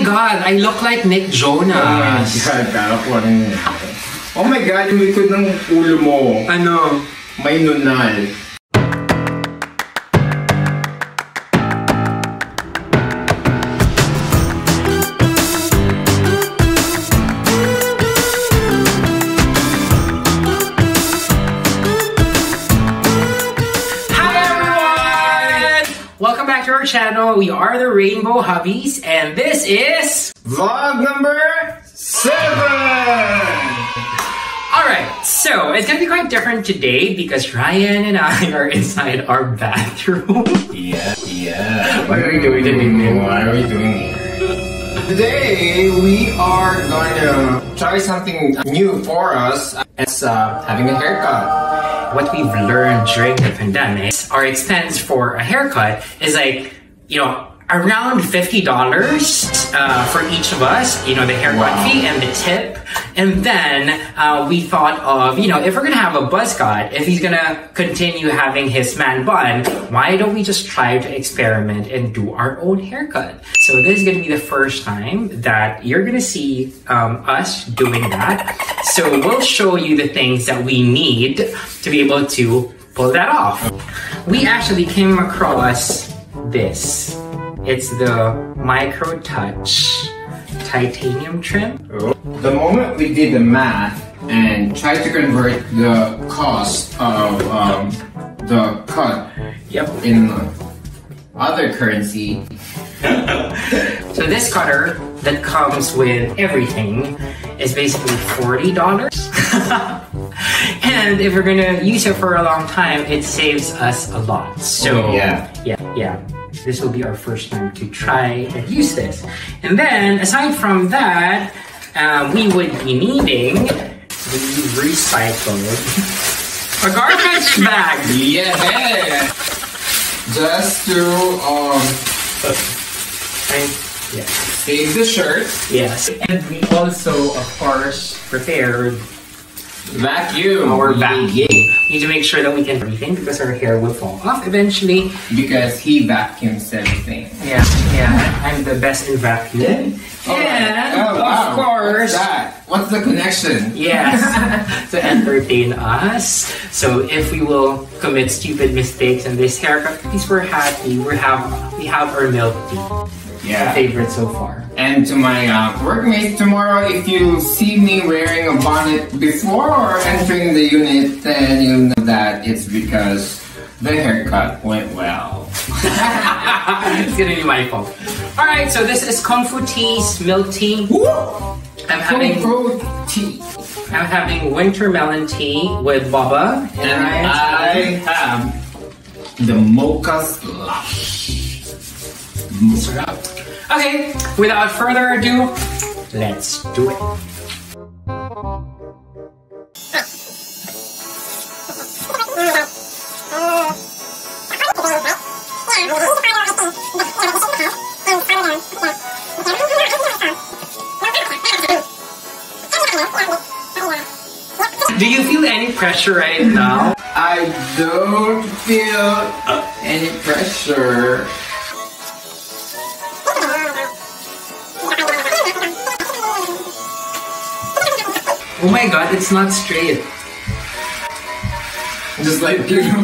my god, I look like Nick Jonas. Oh my god, yung likod ng ulo mo. Ano? May nunal. Channel, we are the Rainbow Hubbies, and this is vlog number 7. Alright, so it's gonna be quite different today because Ryan and I are inside our bathroom. Yeah. What are we doing today? What are we doing here? Today we are going to try something new for us. It's having a haircut. What we've learned during the pandemic, our expense for a haircut is like, around $50 for each of us, the haircut fee and the tip. And then we thought of, if we're going to have a buzz cut, if he's going to continue having his man bun, why don't we just try to experiment and do our own haircut? So this is going to be the first time that you're going to see us doing that. So we'll show you the things that we need to be able to pull that off. We actually came across this. It's the Micro Touch Titanium Trim. The moment we did the math and tried to convert the cost of the cut in other currency. So this cutter that comes with everything is basically $40. And if we're gonna use it for a long time, it saves us a lot. So this will be our first time to try and use this. And then, aside from that, we would be needing the recycled a garbage bag. Yeah, just to save the shirt. Yes, and we also, of course, prepared vacuum. Our vacuum. We need to make sure that we can everything because our hair will fall off eventually. Because he vacuums everything. Yeah. I'm the best in vacuuming. Of course. What's the connection? Yes. To entertain us. So if we will commit stupid mistakes in this haircut, at least we're happy. We have our milk tea. Yeah. My favorite so far. And to my workmates tomorrow, if you see me wearing a bonnet before or entering the unit, then you'll know that it's because the haircut went well. It's gonna be my fault. Alright, so this is Kung Fu Tea's milk tea. Woo! I'm having winter melon tea with boba. And I have the mocha slush. Okay, without further ado, let's do it. Do you feel any pressure right now? I don't feel any pressure. Oh my god, it's not straight. Just like you. Oh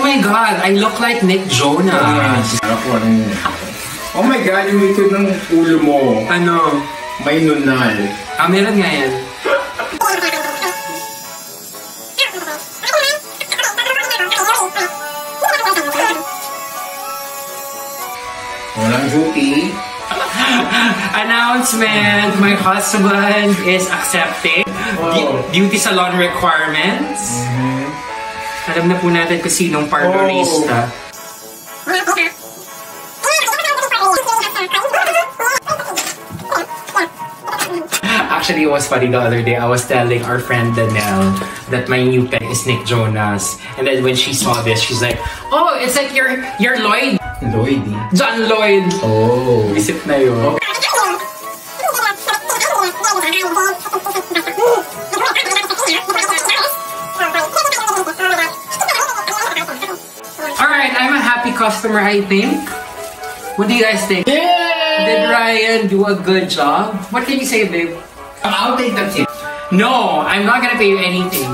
my god, I look like Nick Jonas. Oh my god, yung likod ng ulo mo. Ano? May nunal. Meron nga yan. Walang goopy. Announcement! My husband is accepting beauty salon requirements. Alam na po natin kung sinong parlorista. Actually, it was funny the other day. I was telling our friend Danelle that my new pet is Nick Jonas. And then when she saw this, she's like, oh, it's like you're Lloyd. Lloyd? John Lloyd. Oh. Isip na yun. Alright, I'm a happy customer, I think. What do you guys think? Yay! Did Ryan do a good job? What can you say, babe? I'll take the tip. No, I'm not gonna pay you anything.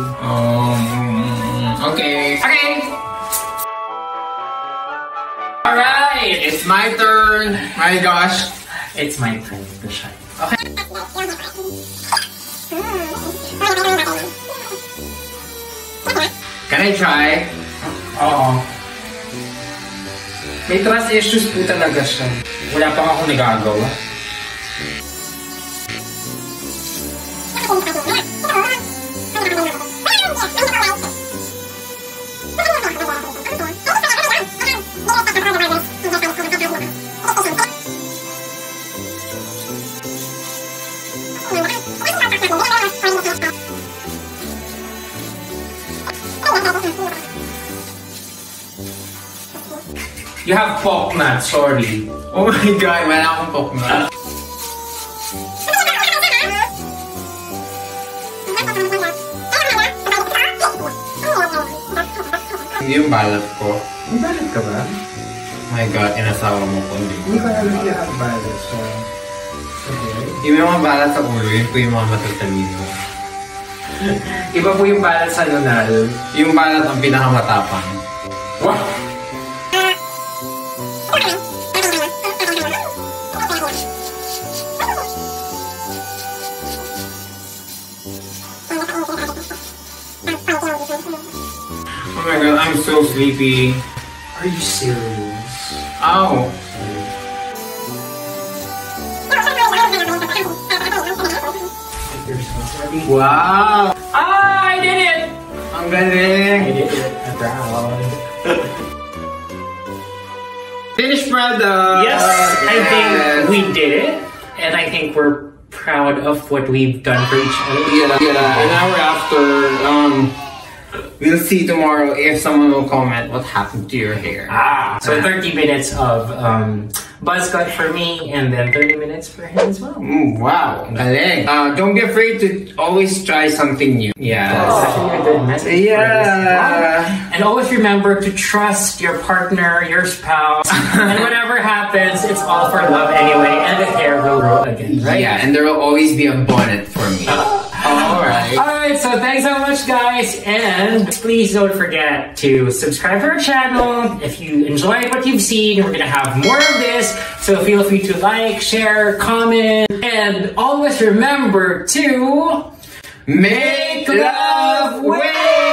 Okay. Okay. All right, it's my turn. My gosh, it's my turn to shine. Okay. Can I try? Oh. May trust issues po talaga siya. Wala pa akong nagagawa. You have pork nuts, sorry. Oh my god, man, I have pork nuts. Hindi yung balat ko. May balat ka ba? Oh my god, inasawa mo ko. Hindi ko alam hindi ang balat. So, okay. Yung mga balat sa ulo, yun po yung mga matatalino. Iba po yung balat sa lunal. Yung balat ang pinakamatapang. Wow! Oh my god, I'm so sleepy. Are you serious? Ow! Wow! Ah, I did it! Ang galing! I did it. A round. Finished product! Yes, I think we did it. And I think we're proud of what we've done for each other. Yeah. An hour after, we'll see tomorrow if someone will comment what happened to your hair. Ah, so 30 minutes of buzz cut for me and then 30 minutes for him as well. Wow. Don't be afraid to always try something new. Yeah. That's actually a good message. Yeah. And always remember to trust your partner, your spouse, and whatever happens, it's all for love anyway, and the hair will grow again, right? Yeah, and there will always be a bonnet for me. Alright, so thanks so much guys, and please don't forget to subscribe to our channel. If you enjoyed what you've seen, we're going to have more of this, so feel free to like, share, comment, and always remember to make love with